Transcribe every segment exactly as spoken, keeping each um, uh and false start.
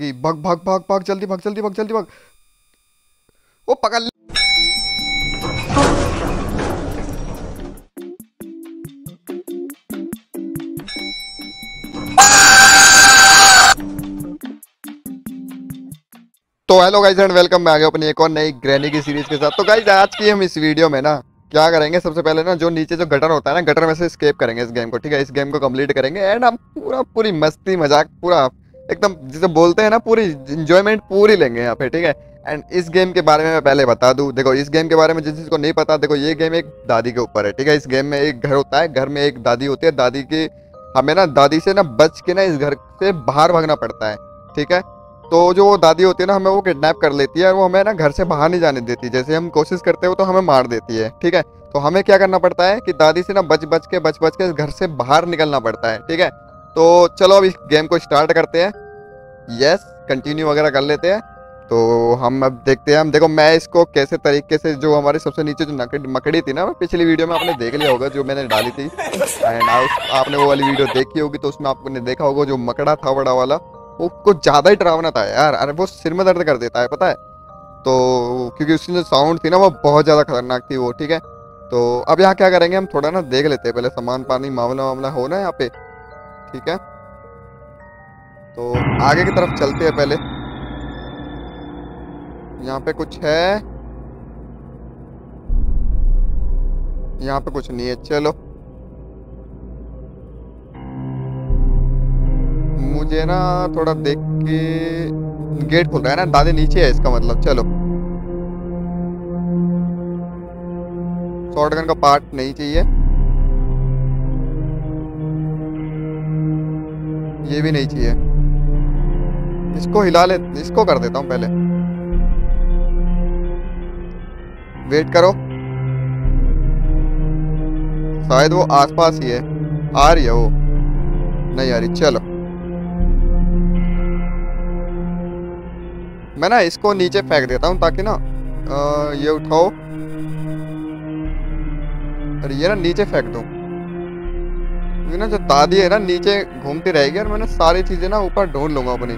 गई। भाग भाग भाग भाग जल्दी भाग जल्दी भाग जल्दी भाग। ओ पकड़ ले। तो हेलो गाइस एंड वेलकम, मैं आ गया अपनी एक और नई ग्रैनी की सीरीज के साथ। तो गाइस आज की हम इस वीडियो में ना क्या करेंगे, सबसे पहले ना जो नीचे जो गटर होता है ना, गटर में से स्केप करेंगे इस गेम को। ठीक है, इस गेम को कंप्लीट करेंगे एंड हम पूरा पूरी मस्ती मजाक पूरा एकदम जिसे बोलते हैं ना पूरी इंजॉयमेंट पूरी लेंगे यहाँ पे। ठीक है, एंड इस गेम के बारे में मैं पहले बता दूं। देखो इस गेम के बारे में जिस चीज़ को नहीं पता, देखो ये गेम एक दादी के ऊपर है। ठीक है, इस गेम में एक घर होता है, घर में एक दादी होती है। दादी की हमें ना दादी से ना बच के ना इस घर से बाहर भागना पड़ता है। ठीक है, तो जो वो दादी होती है ना हमें वो किडनैप कर लेती है और वो हमें ना घर से बाहर नहीं जाने देती। जैसे हम कोशिश करते हो तो हमें मार देती है। ठीक है, तो हमें क्या करना पड़ता है कि दादी से ना बच बच के बच बच के इस घर से बाहर निकलना पड़ता है। ठीक है, तो चलो अब इस गेम को स्टार्ट करते हैं। यस, कंटिन्यू वगैरह कर लेते हैं। तो हम अब देखते हैं, हम देखो मैं इसको कैसे तरीके से, जो हमारे सबसे नीचे जो मकड़ी थी ना पिछली वीडियो में आपने देख लिया होगा जो मैंने डाली थी, एंड आपने वो वाली वीडियो देखी होगी तो उसमें आपने देखा होगा जो मकड़ा था बड़ा वाला वो कुछ ज़्यादा ही डरावना था यार। अरे वो सिर में दर्द कर देता है पता है, तो क्योंकि उसकी जो साउंड थी ना वो बहुत ज़्यादा खतरनाक थी वो। ठीक है, तो अब यहाँ क्या करेंगे हम थोड़ा ना देख लेते हैं पहले, सामान पानी मामला मामला हो ना यहाँ पे। ठीक है, तो आगे की तरफ चलते हैं। पहले यहाँ पे कुछ है, यहाँ पे कुछ नहीं है। चलो मुझे ना थोड़ा देख के, गेट खुल रहा है ना, दादी नीचे है इसका मतलब। चलो शॉटगन का पार्ट नहीं चाहिए, ये भी नहीं चाहिए। इसको हिला ले, इसको कर देता हूँ पहले। वेट करो, शायद वो आसपास ही है। आ रही है वो? नहीं आ रही। चलो मैं ना इसको नीचे फेंक देता हूँ ताकि ना आ, ये उठाओ और ये ना नीचे फेंक दूँ, क्योंकि ना जो दादी है ना नीचे घूमती रहेगी और मैं ना सारी चीज़ें ना ऊपर ढूंढ लूँगा अपनी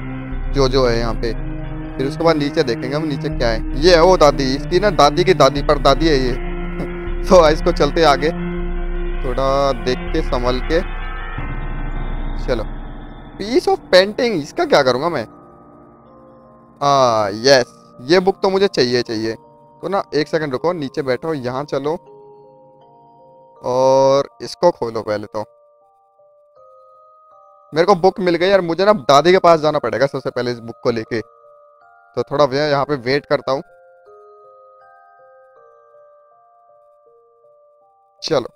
जो जो है यहाँ पे। फिर उसके बाद नीचे देखेंगे हम नीचे क्या है। ये है वो दादी, इसकी ना दादी की दादी पर दादी है ये। तो इसको चलते आगे थोड़ा देख के संभल के। चलो पीस ऑफ पेंटिंग, इसका क्या करूँगा मैं? हाँ यस, ये बुक तो मुझे चाहिए चाहिए। तो ना एक सेकंड रुको, नीचे बैठो, यहाँ चलो और इसको खोलो पहले। तो मेरे को बुक मिल गई यार, मुझे ना दादी के पास जाना पड़ेगा सबसे पहले इस बुक को लेके। तो थोड़ा यहाँ पे वेट करता हूँ। चलो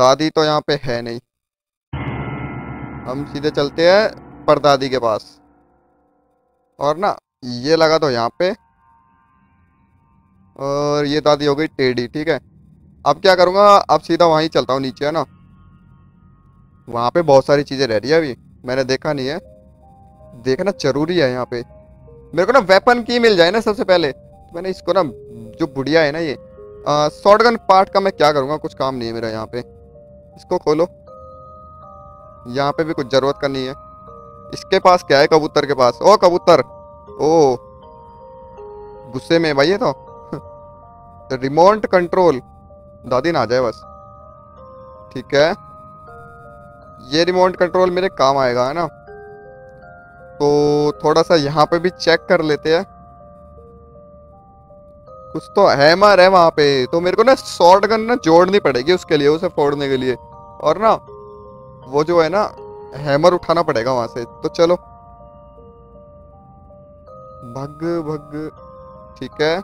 दादी तो यहाँ पे है नहीं, हम सीधे चलते हैं पर दादी के पास। और ना ये लगा तो यहाँ पे, और ये दादी हो गई टेढ़ी। ठीक है, अब क्या करूँगा, अब सीधा वहीं चलता हूँ नीचे, है ना। वहाँ पे बहुत सारी चीज़ें रह रही है, अभी मैंने देखा नहीं है, देखना जरूरी है। यहाँ पे मेरे को ना वेपन की मिल जाए ना सबसे पहले। मैंने इसको ना, जो बुढ़िया है ना ये, शॉटगन पार्ट का मैं क्या करूँगा, कुछ काम नहीं है मेरा यहाँ पे। इसको खोलो, यहाँ पे भी कुछ ज़रूरत का नहीं है। इसके पास क्या है? कबूतर के पास। ओ कबूतर, ओ गुस्से में भाई ये तो। रिमोट कंट्रोल, दादी ना आ जाए बस। ठीक है, ये रिमोट कंट्रोल मेरे काम आएगा, है ना। तो थोड़ा सा यहाँ पे भी चेक कर लेते हैं, कुछ तो हैमर है वहाँ पे। तो मेरे को ना शॉटगन ना जोड़नी पड़ेगी उसके लिए, उसे फोड़ने के लिए, और ना वो जो है ना हैमर उठाना पड़ेगा वहां से। तो चलो भग भग। ठीक है,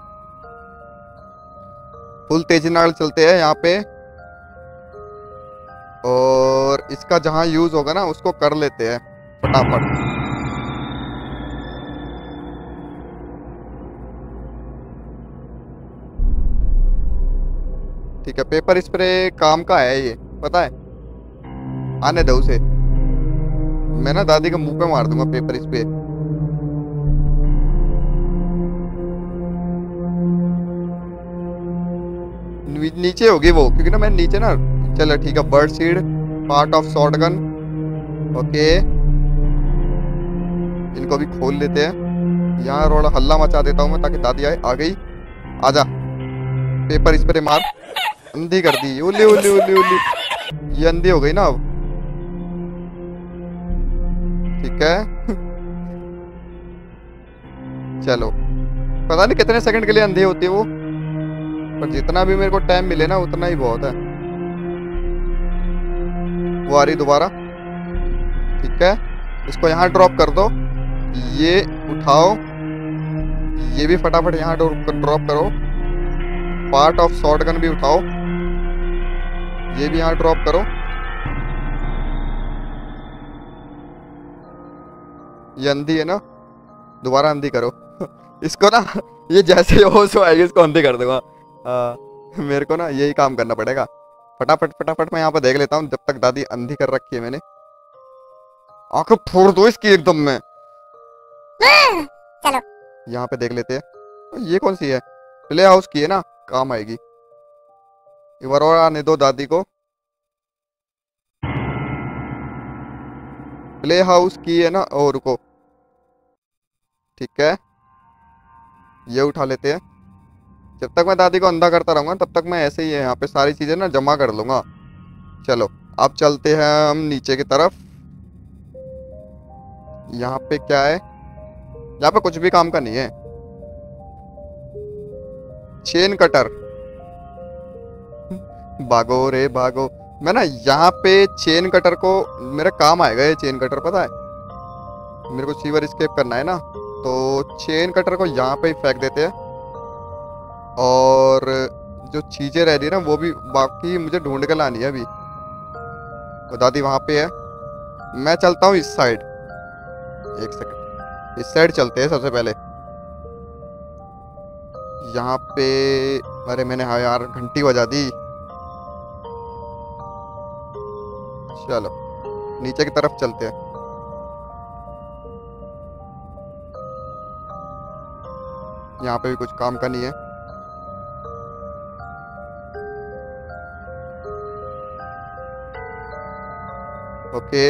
फुल तेजी नाल चलते हैं यहाँ पे, और इसका जहां यूज होगा ना उसको कर लेते हैं फटाफट। ठीक है, पेपर स्प्रे काम का है ये, पता है। आने दो उसे, मैं ना दादी के मुंह पे मार दूंगा पेपर इस पे। नीचे होगी वो, क्योंकि ना मैं नीचे ना। चलो ठीक है, bird seed, part of shotgun, okay इनको भी खोल लेते हैं। यहाँ रोड़ा हल्ला मचा देता हूँ मैं ताकि दादी आए। आ गई, आजा, पेपर स्प्रे मार। अंधी कर दी, ओले ओले ओले ओले, ये अंधी हो गई ना अब। ठीक है चलो, पता नहीं कितने सेकंड के लिए अंधी होती है वो, पर जितना भी मेरे को टाइम मिले ना उतना ही बहुत है। वो आ रही दोबारा, ठीक है, इसको यहाँ ड्रॉप कर दो, ये उठाओ, ये भी फटाफट यहाँ ड्रॉप करो, पार्ट ऑफ शॉटगन भी उठाओ, ये भी यहाँ ड्रॉप करो। ये अंधी है ना, दोबारा अंधी करो इसको ना, ये जैसे हो सो आएगी इसको अंधी कर दूंगा। मेरे को ना यही काम करना पड़ेगा फटाफट फटाफट। मैं यहाँ पर देख लेता हूँ जब तक दादी अंधी कर रखी है मैंने। आंख फोड़ दो इसकी एकदम में। चलो यहाँ पे देख लेते हैं, ये कौन सी है, प्ले हाउस की है ना, काम आएगी। एक बार और आने दो दादी को। प्ले हाउस की है ना, और रुको, ठीक है, ये उठा लेते हैं। जब तक मैं दादी को अंधा करता रहूँगा तब तक मैं ऐसे ही है यहाँ पे सारी चीज़ें ना जमा कर लूँगा। चलो अब चलते हैं हम नीचे की तरफ। यहाँ पे क्या है, यहाँ पे कुछ भी काम का नहीं है। चेन कटर, भागो रे भागो। मैं ना यहाँ पे चेन कटर को, मेरा काम आएगा ये चेन कटर, पता है मेरे को सीवर एस्केप करना है ना, तो चेन कटर को यहाँ पे ही फेंक देते हैं। और जो चीज़ें रह रही ना वो भी बाकी मुझे ढूंढ के लानी है अभी। तो दादी वहाँ पे है, मैं चलता हूँ इस साइड। एक सेकंड, इस साइड चलते हैं सबसे पहले। यहाँ पे अरे मैंने, हाँ यार, घंटी बजा दी। चलो नीचे की तरफ चलते हैं। यहाँ पे भी कुछ काम का नहीं है। ओके,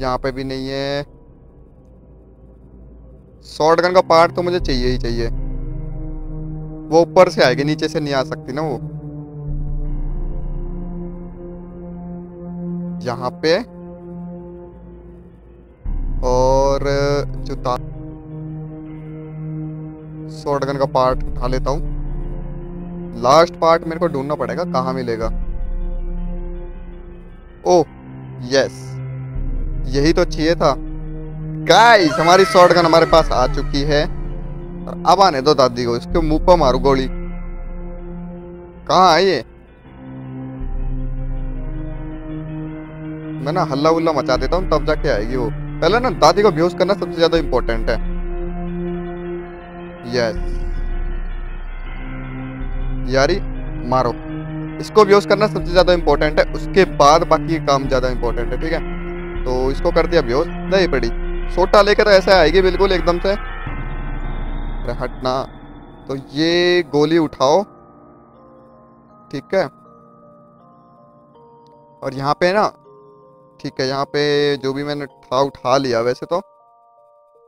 यहाँ पे भी नहीं है। शॉटगन का पार्ट तो मुझे चाहिए ही चाहिए, वो ऊपर से आएगी, नीचे से नहीं आ सकती ना वो। यहाँ पे और जो शॉटगन का पार्ट उठा लेता हूँ। लास्ट पार्ट मेरे को ढूंढना पड़ेगा कहाँ मिलेगा। ओ यस, यही तो चाहिए था। गाइस हमारी शॉटगन हमारे पास आ चुकी है। अब आने दो दादी को, इसके मुंह पर मारू गोली। कहाँ है ये, मैं ना हल्ला उल्ला मचा देता हूँ तब जाके आएगी वो। पहले ना दादी को बेहोश करना सबसे ज्यादा इम्पोर्टेंट है। यस यारी मारो, इसको बेहोश करना सबसे ज्यादा इम्पोर्टेंट है, उसके बाद बाकी काम ज्यादा इम्पोर्टेंट है। ठीक है, तो इसको कर दिया बेहोश। नहीं पड़ी सोटा लेकर ऐसे आएगी बिल्कुल एकदम से, हटना। तो ये गोली उठाओ, ठीक है। और यहाँ पे ना, ठीक है, यहाँ पे जो भी मैंने था उठा लिया। वैसे तो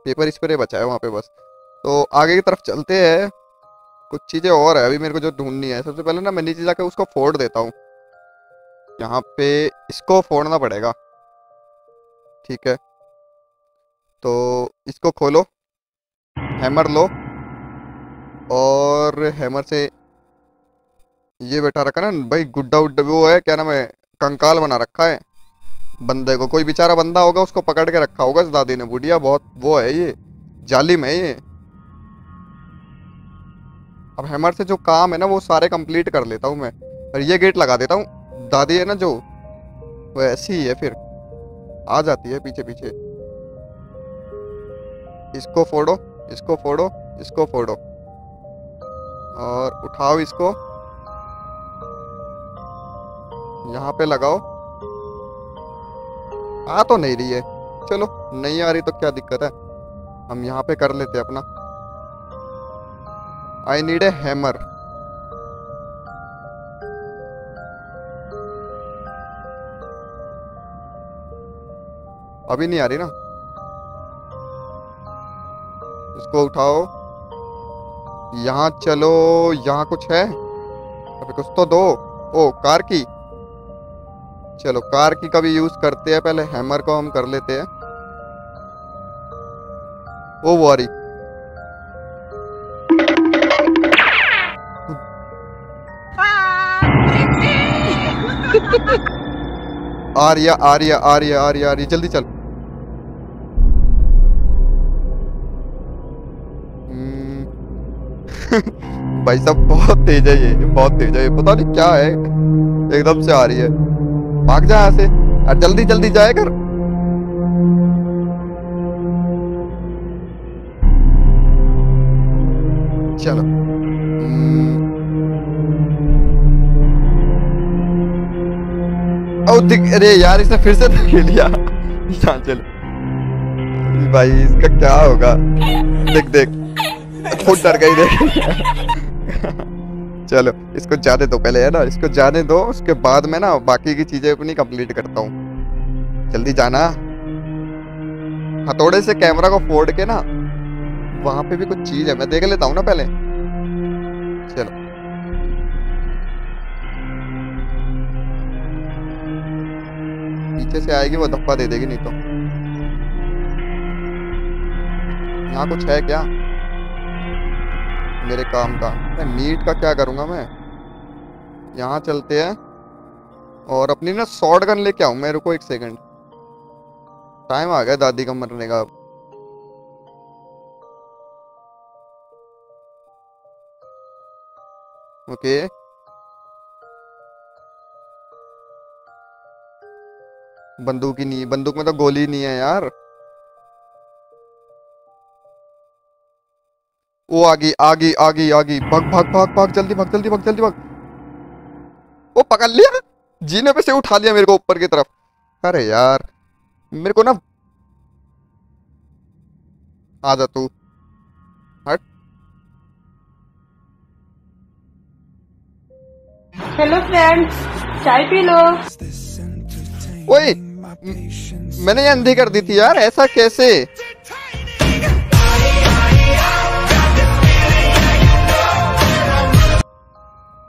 पेपर स्प्रे बचा है वहाँ पे बस। तो आगे की तरफ चलते हैं, कुछ चीज़ें और है अभी मेरे को जो ढूंढनी है। सबसे पहले ना मैं नीचे जाकर उसको फोड़ देता हूँ। यहाँ पे इसको फोड़ना पड़ेगा, ठीक है। तो इसको खोलो, हैमर लो, और हैमर से ये बैठा रखा ना भाई, गुड्डा उड्डा वो है, क्या नाम है, कंकाल बना रखा है बंदे को। कोई बेचारा बंदा होगा, उसको पकड़ के रखा होगा इस दादी ने, बुढ़िया बहुत वो है, ये जालिम है ये। अब हैमर से जो काम है ना वो सारे कंप्लीट कर लेता हूँ मैं, और ये गेट लगा देता हूँ। दादी है ना जो, वो ऐसी ही है, फिर आ जाती है पीछे पीछे। इसको फोड़ो, इसको फोड़ो, इसको फोड़ो, और उठाओ इसको, यहाँ पे लगाओ। आ तो नहीं रही है, चलो नहीं आ रही तो क्या दिक्कत है, हम यहाँ पे कर लेते हैं अपना। आई नीड ए हैमर, अभी नहीं आ रही ना। इसको उठाओ, यहाँ चलो, यहाँ कुछ है, अभी कुछ तो दो। ओ कार की, चलो कार की का भी यूज करते हैं, पहले हैमर को हम कर लेते हैं। ओ वो आ रही, आ रही आ रही आ रही आ रही आ रही, जल्दी चल। भाई साहब बहुत तेज है ये, बहुत तेज है ये, पता नहीं क्या है, एकदम से आ रही है। भाग जा यहाँ से, जल्दी जल्दी जाए कर। चलो अरे यार इसने फिर से धकेल दिया। चलो भाई इसका क्या होगा, देख देख खुद डर गई देख। चलो इसको जाने दो पहले, है ना, इसको जाने दो, उसके बाद मैं ना बाकी की चीजें अपनी कंप्लीट करता हूँ। जल्दी जाना, हथौड़े से कैमरा को फोड़ के ना वहां पे भी कुछ चीज है, मैं देख लेता हूँ ना पहले। चलो पीछे से आएगी वो, धप्पा दे देगी नहीं तो। यहाँ कुछ है क्या मेरे काम का? मैं मीट का क्या करूँगा मैं। यहाँ चलते हैं और अपनी ना शॉटगन लेके आऊँ मैं, रुको एक सेकंड। टाइम आ गया दादी का मरने का। ओके बंदूक ही नहीं, बंदूक में तो गोली नहीं है यार। वो आगी आगी आगी आगी, भाग भाग भाग भाग, जल्दी भाग जल्दी भाग जल्दी भाग। वो पकड़ लिया, जीने पे से उठा लिया मेरे को ऊपर की तरफ। अरे यार मेरे को ना, आ जा तू, हट। हेलो फ्रेंड्स, चाय पी लो। ओए मैंने ये अंधी कर दी थी यार, ऐसा कैसे?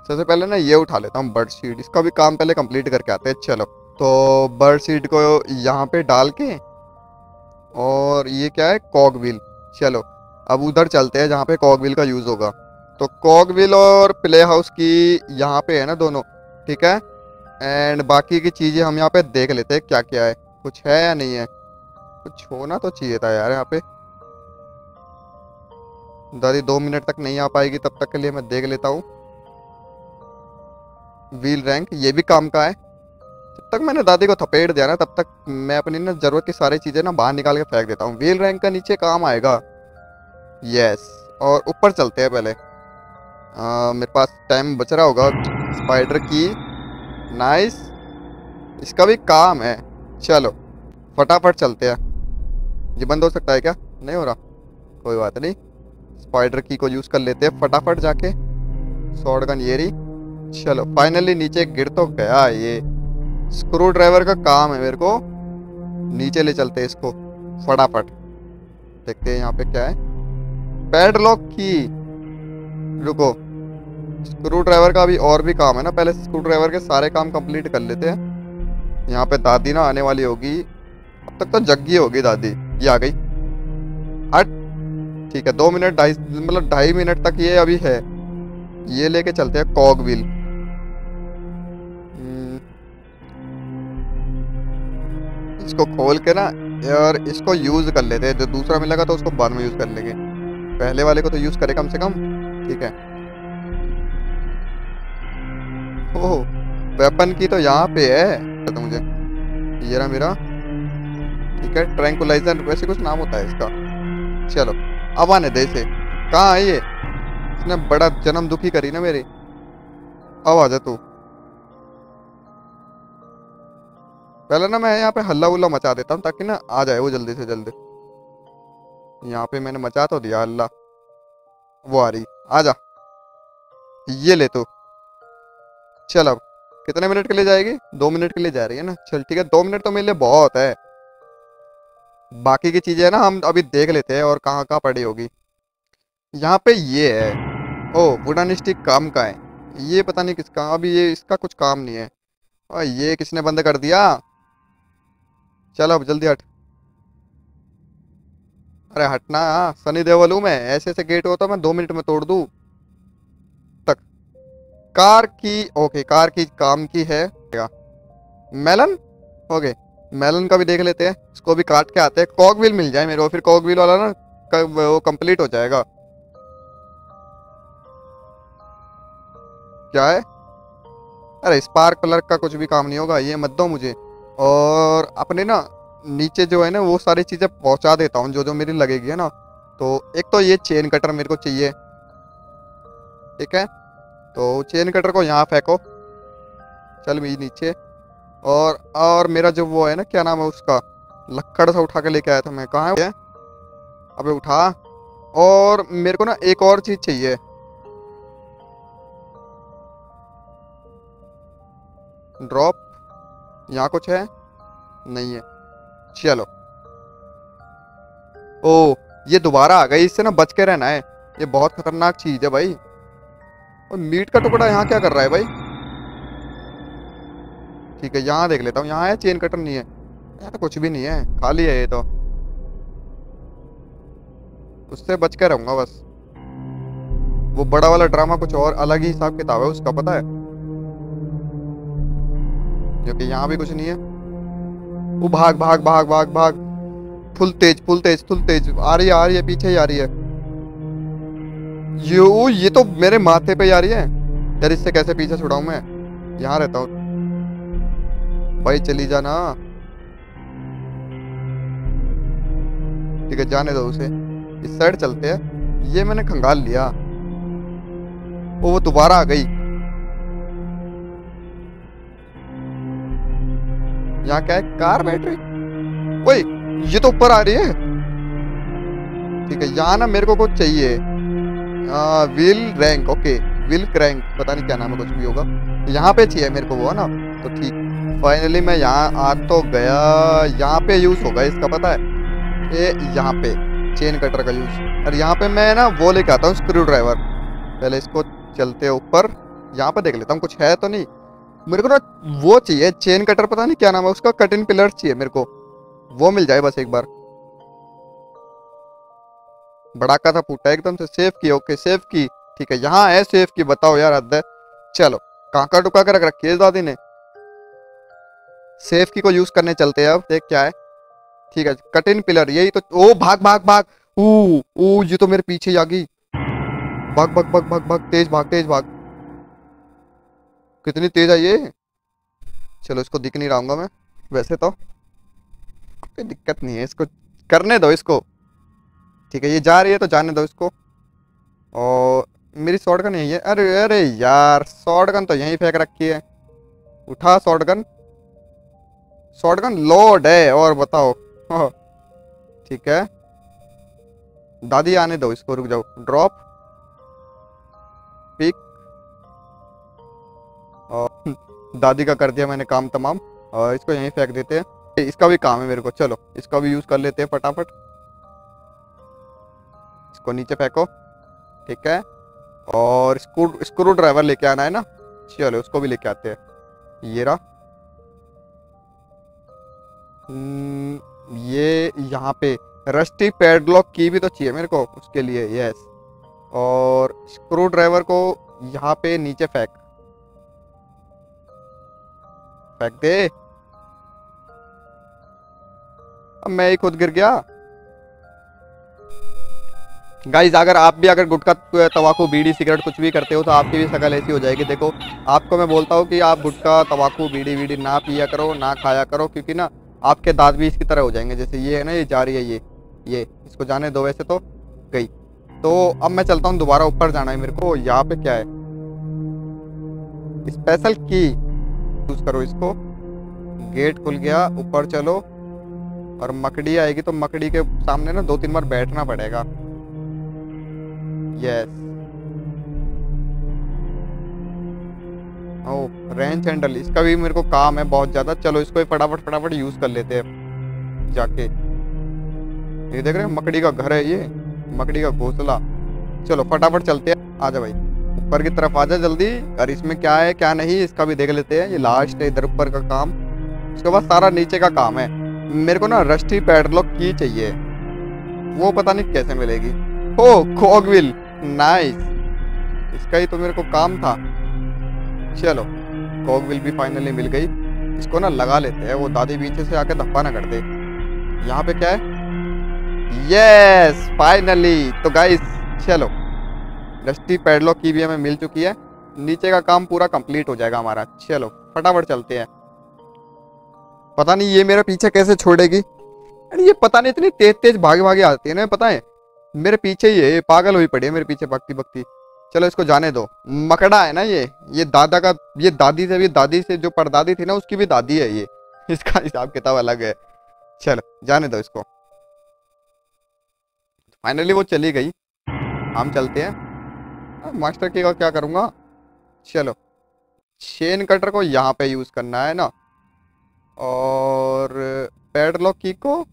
सबसे पहले ना ये उठा लेता हूँ, बर्ड सीड, इसका भी काम पहले कंप्लीट करके आते हैं। चलो तो बर्ड सीड को यहाँ पे डाल के, और ये क्या है, कॉकविल। चलो अब उधर चलते हैं जहाँ पे कॉकविल का यूज होगा। तो कॉकविल और प्ले हाउस की यहाँ पे है ना दोनों, ठीक है। एंड बाकी की चीज़ें हम यहाँ पे देख लेते हैं क्या क्या है, कुछ है या नहीं है। कुछ होना तो चाहिए था यार यहाँ पे। दादी दो मिनट तक नहीं आ पाएगी, तब तक के लिए मैं देख लेता हूँ। व्हील रैंक ये भी काम का है। जब तक मैंने दादी को थपेड़ दिया ना, तब तक मैं अपनी ना ज़रूरत की सारी चीज़ें ना बाहर निकाल के फेंक देता हूँ। व्हील रैंक का नीचे काम आएगा, यस। और ऊपर चलते हैं पहले, आ, मेरे पास टाइम बच रहा होगा। स्पाइडर की, नाइस, इसका भी काम है। चलो फटाफट चलते हैं। ये बंद हो सकता है क्या? नहीं हो रहा, कोई बात नहीं, स्पाइडर की को यूज़ कर लेते हैं फटाफट जाके। शॉटगन ये रही। चलो फाइनली नीचे गिर तो गया। ये स्क्रू ड्राइवर का काम है, मेरे को नीचे ले चलते हैं इसको फटाफट। देखते हैं यहाँ पे क्या है। पैडलॉक की, रुको, स्क्रू ड्राइवर का भी और भी काम है ना, पहले स्क्रू ड्राइवर के सारे काम कंप्लीट कर लेते हैं। यहाँ पे दादी ना आने वाली होगी, अब तक तो जग्गी होगी दादी। ये आ गई, हट, ठीक है। दो मिनट ढाई मतलब ढाई मिनट तक ये अभी है। ये लेके चलते हैं कॉकविल। इसको खोल के ना यार, इसको यूज कर लेते हैं। जो दूसरा मिलेगा तो उसको बाद में यूज कर लेंगे, पहले वाले को तो यूज करें कम से कम, ठीक है। ओह वेपन की तो यहाँ पे है, तो मुझे ये रहा मेरा, ठीक है। ट्रैंकुलाइजर वैसे कुछ नाम होता है इसका। चलो अब आने दे इसे, कहाँ है ये, इसने बड़ा जन्म दुखी करी ना मेरे। अब आ जा तू। पहले ना मैं यहाँ पे हल्ला उल्ला मचा देता हूँ ताकि ना आ जाए वो जल्दी से जल्दी। यहाँ पे मैंने मचा तो दिया हल्ला। वो आ रही, आ जा, ये ले तू। चल अब कितने मिनट के लिए जाएगी? दो मिनट के लिए जा रही है ना, चल ठीक है। दो मिनट तो मेरे लिए बहुत है। बाकी की चीज़ें ना हम अभी देख लेते हैं और कहाँ कहाँ पड़ी होगी। यहाँ पे ये है, ओ वुडन स्टिक काम का है ये, पता नहीं किसका। अभी ये इसका कुछ काम नहीं है। और ये किसने बंद कर दिया? चलो अब जल्दी हट। अरे हटना सनी देओल हूँ मैं, ऐसे ऐसे गेट हो तो मैं दो मिनट में तोड़ दूँ। तक कार की, ओके कार की काम की है। मेलन, ओके मेलन का भी देख लेते हैं, इसको भी काट के आते हैं। कॉकव्हील मिल जाए मेरे को, फिर कॉकव्हील वाला ना वो कंप्लीट हो जाएगा। क्या है? अरे स्पार्क प्लग का कुछ भी काम नहीं होगा, ये मत दो मुझे। और अपने ना नीचे जो है ना वो सारी चीज़ें पहुंचा देता हूँ जो जो मेरी लगेगी है ना। तो एक तो ये चेन कटर मेरे को चाहिए, ठीक है। तो चेन कटर को यहाँ फेंको, चल भी नीचे। और और मेरा जो वो है ना, क्या नाम है उसका, लक्कड़ सा उठा के लेके आया था मैं, कहाँ है? अबे उठा। और मेरे को ना एक और चीज़ चाहिए, ड्रॉप। यहाँ कुछ है? नहीं है, चलो। ओ ये दोबारा आ गई, इससे ना बच के रहना है, ये बहुत खतरनाक चीज़ है भाई। और मीट का टुकड़ा यहाँ क्या कर रहा है भाई? ठीक है यहाँ देख लेता हूँ। यहाँ है चेन कटर? नहीं है। यहाँ तो कुछ भी नहीं है, खाली है ये तो। उससे बच के रहूँगा बस। वो बड़ा वाला ड्रामा कुछ और अलग ही हिसाब किताब है उसका, पता है? क्योंकि यहाँ भी कुछ नहीं है। वो भाग भाग भाग भाग भाग, फुल तेज फुल तेज फुल तेज। आ रही है आ रही है, पीछे ही आ रही है। यो ये तो मेरे माथे पे आ रही है यार, इससे कैसे पीछे छुड़ाऊँ मैं? यहाँ रहता हूँ भाई, चली जाना। ठीक है जाने दो उसे, इस साइड चलते हैं। ये मैंने खंगाल लिया। ओ वो दोबारा आ गई। यहाँ क्या है? Car battery. ओए ये तो ऊपर आ रही है। ठीक है यहाँ ना मेरे को कुछ चाहिए, आ, wheel rank, okay wheel crank, पता नहीं क्या नाम है, कुछ भी होगा। यहाँ पे चाहिए मेरे को वो, है ना। तो ठीक, फाइनली मैं यहाँ आ तो गया। यहाँ पे यूज़ होगा इसका, पता है? ये यहाँ पे चेन कटर का यूज़। और यहाँ पे मैं ना वो लेके आता हूँ स्क्रू ड्राइवर। पहले इसको चलते ऊपर, यहाँ पे देख लेता हूँ कुछ है तो नहीं। मेरे को ना वो चाहिए चेन कटर, पता नहीं क्या नाम है उसका, कटिंग पिलर चाहिए मेरे को। वो मिल जाए बस एक बार। बड़ाका था फूटा एकदम से। सेफ की, ओके सेफ की, ठीक है यहाँ है सेफ की। बताओ यार हद है। चलो कांका टुका के रख रखी है दादी ने। सेफ की को यूज करने चलते हैं अब, देख क्या है। ठीक है कटिंग पिलर यही तो। ओ भाग भाग भाग, ओ ओ ये तो मेरे पीछे आ गई। भाग भाग भाग भाग भाग, तेज भाग तेज भाग। कितनी तेज है ये। चलो इसको दिख नहीं रहा मैं वैसे तो, कोई दिक्कत नहीं है, इसको करने दो इसको। ठीक है ये जा रही है तो जाने दो इसको। और मेरी शॉटगन यही है। अरे अरे यार शॉटगन तो यहीं फेंक रखी है। उठा शॉटगन, शॉटगन लोड है और बताओ। ठीक है दादी आने दो इसको, रुक जाओ। ड्रॉप पिक, और दादी का कर दिया मैंने काम तमाम। और इसको यहीं फेंक देते हैं, इसका भी काम है मेरे को। चलो इसका भी यूज़ कर लेते हैं फटाफट। इसको नीचे फेंको, ठीक है। और स्क्रू स्क्रू ड्राइवर लेके आना है ना, चलो उसको भी लेके आते हैं। ये रहा, ये यहाँ पे। रस्टी पैडलॉक की भी तो चाहिए मेरे को उसके लिए, यस। और स्क्रू ड्राइवर को यहाँ पे नीचे फेंक फेंक दे। अब मैं ही खुद गिर गया। गाइज अगर आप भी अगर गुटखा, तंबाकू, बीड़ी, सिगरेट कुछ भी करते हो तो आपकी भी शकल ऐसी हो जाएगी। देखो आपको मैं बोलता हूँ कि आप गुटखा, तंबाकू, बीड़ी वीडी ना पिया करो, ना खाया करो, क्योंकि ना आपके दांत भी इसकी तरह हो जाएंगे। जैसे ये है ना, ये जा रही है, ये ये इसको जाने दो। वैसे तो गई। तो अब मैं चलता हूँ, दोबारा ऊपर जाना है मेरे को। यहाँ पे क्या है? स्पेशल की यूज करो इसको। गेट खुल गया, ऊपर चलो। और मकड़ी आएगी तो मकड़ी के सामने ना दो तीन बार बैठना पड़ेगा। यस। ओ रेंच हैंडल, इसका भी मेरे को काम है बहुत ज़्यादा। चलो इसको फटाफट फटाफट यूज़ कर लेते हैं जाके। ये देख रहे हो मकड़ी का घर है, ये मकड़ी का घोंसला। चलो फटाफट चलते हैं, आ जा भाई ऊपर की तरफ आ जा जल्दी। और इसमें क्या है क्या नहीं इसका भी देख लेते हैं, ये लास्ट है इधर ऊपर का काम, उसके बाद सारा नीचे का काम है। मेरे को ना रस्टी पैडलॉक की चाहिए, वो पता नहीं कैसे मिलेगी। हो कॉकविल, नाइस, इसका ही तो मेरे को काम था। चलो कॉकविल भी फाइनली मिल गई, इसको ना लगा लेते हैं, वो दादी पीछे से आके धप्पा ना कर दे। यहाँ पे क्या है, यस फाइनली। तो गाइस चलो रस्टी पैडलॉक की भी हमें मिल चुकी है, नीचे का काम पूरा कंप्लीट हो जाएगा हमारा। चलो फटाफट चलते हैं, पता नहीं ये मेरे पीछे कैसे छोड़ेगी। अरे ये पता नहीं इतनी तेज तेज भागे भागे आती है ना, पता है मेरे पीछे ही है, पागल हुई पड़ी है मेरे पीछे भक्ति भक्ति। चलो इसको जाने दो, मकड़ा है ना ये, ये दादा का, ये दादी से भी दादी से जो परदादी थी ना उसकी भी दादी है ये, इसका हिसाब किताब अलग है। चलो जाने दो इसको। फाइनली वो चली गई, हम चलते हैं। मास्टर की का क्या करूँगा, चलो चेन कटर को यहाँ पे यूज़ करना है ना, और पैडलॉक की को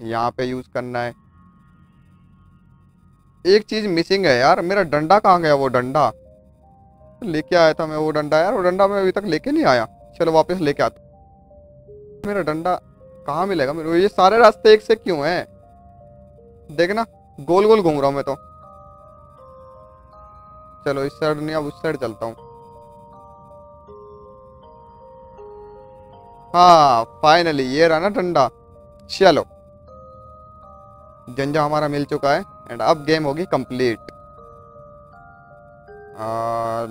यहाँ पे यूज़ करना है। एक चीज़ मिसिंग है यार, मेरा डंडा कहाँ गया, वो डंडा लेके आया था मैं, वो डंडा यार, वो डंडा मैं अभी तक लेके नहीं आया। चलो वापस लेके आता, मेरा डंडा कहाँ मिलेगा मेरे को। ये सारे रास्ते एक से क्यों हैं, देखना गोल गोल घूम रहा हूँ मैं तो। चलो इस साइड नहीं, अब उस साइड चलता हूँ। हाँ फाइनली ये रहा ना डंडा। चलो जंजा हमारा मिल चुका है, एंड अब गेम होगी कंप्लीट।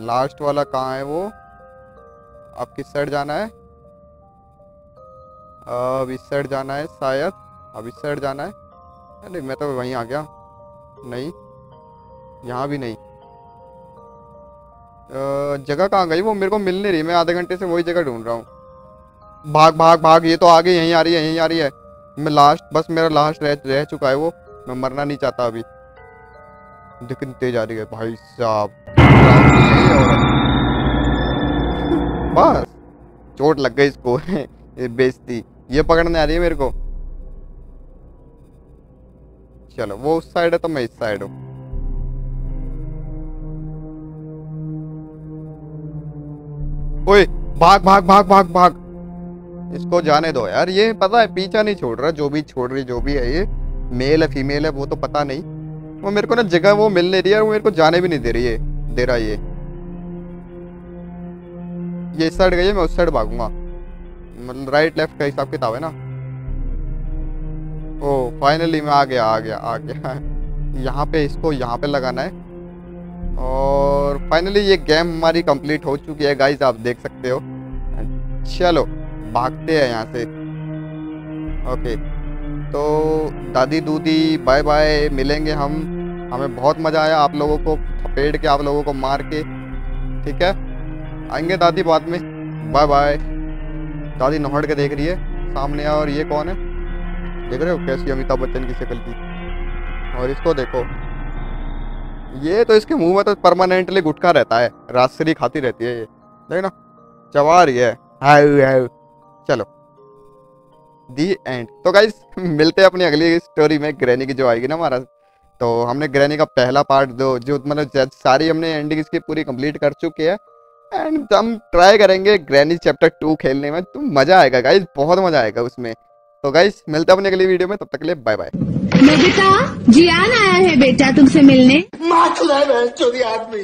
लास्ट वाला कहाँ है वो, अब किस साइड जाना है, अब इस साइड जाना है शायद, अब इस साइड जाना है। अरे मैं तो वहीं आ गया, नहीं यहाँ भी नहीं। जगह कहाँ गई वो मेरे को मिल नहीं रही, मैं आधे घंटे से वही जगह ढूंढ रहा हूँ। भाग भाग भाग, ये तो आगे यहीं आ रही है, यहीं आ रही है। मैं लास्ट, बस मेरा लास्ट रह रह चुका है वो, मैं मरना नहीं चाहता अभी। लेकिन तेज आ रही है भाई साहब, बस चोट लग गई इसको ये बेइज्जती, ये पकड़ने आ रही है मेरे को। चलो वो उस साइड है तो मैं इस साइड हूँ। ओए भाग भाग भाग भाग भाग, इसको जाने दो यार, ये पता है पीछा नहीं छोड़ रहा, जो भी छोड़ रही जो भी है, ये मेल है फीमेल है वो तो पता नहीं। वो मेरे को ना जगह वो मिल नहीं रही है, वो मेरे को जाने भी नहीं दे रही है, दे रहा ये ये इस साइड गई है, मैं उस साइड भागूंगा, मतलब राइट लेफ्ट का हिसाब किताब है ना। ओ फाइनली मैं आ गया आ गया आ गया यहाँ पे इसको यहाँ पे लगाना है, और फाइनली ये गेम हमारी कंप्लीट हो चुकी है गाइस, आप देख सकते हो। चलो भागते हैं यहाँ से। ओके तो दादी दूदी बाय बाय, मिलेंगे हम, हमें बहुत मज़ा आया आप लोगों को थपेड़ के, आप लोगों को मार के, ठीक है। आएंगे दादी बाद में, बाय बाय। दादी नहड़ के देख रही है सामने, और ये कौन है देख रहे हो कैसी अमिताभ बच्चन की शक्ल की, और इसको देखो ये तो इसके मुंह में तो परमानेंटली गुटखा रहता है, राजश्री खाती रहती है ये, देखना चबा रही है। हाउ हाउ चलो दी एंड। तो गाइस मिलते हैं अपनी अगली स्टोरी में, ग्रैनी की जो आएगी ना हमारा। तो हमने ग्रैनी का पहला पार्ट दो जो मतलब सारी हमने एंडिंग इसकी पूरी कंप्लीट कर चुकी है, एंड हम ट्राई करेंगे ग्रैनी चैप्टर टू खेलने में, तो मज़ा आएगा गाइस, बहुत मज़ा आएगा उसमें। तो गाइस मिलते हैं अपने अगली वीडियो में, तब तक के लिए बाय बाय। बेटा जियान आया है बेटा तुमसे मिलने, मतलब है चोरी आदमी।